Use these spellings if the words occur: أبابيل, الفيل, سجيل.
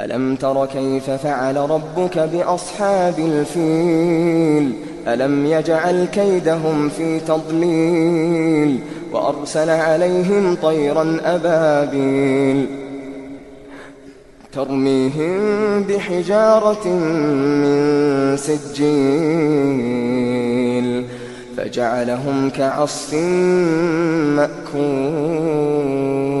ألم تر كيف فعل ربك بأصحاب الفيل ألم يجعل كيدهم في تضليل وأرسل عليهم طيرا أبابيل ترميهم بحجارة من سجيل فجعلهم كعصف مأكول.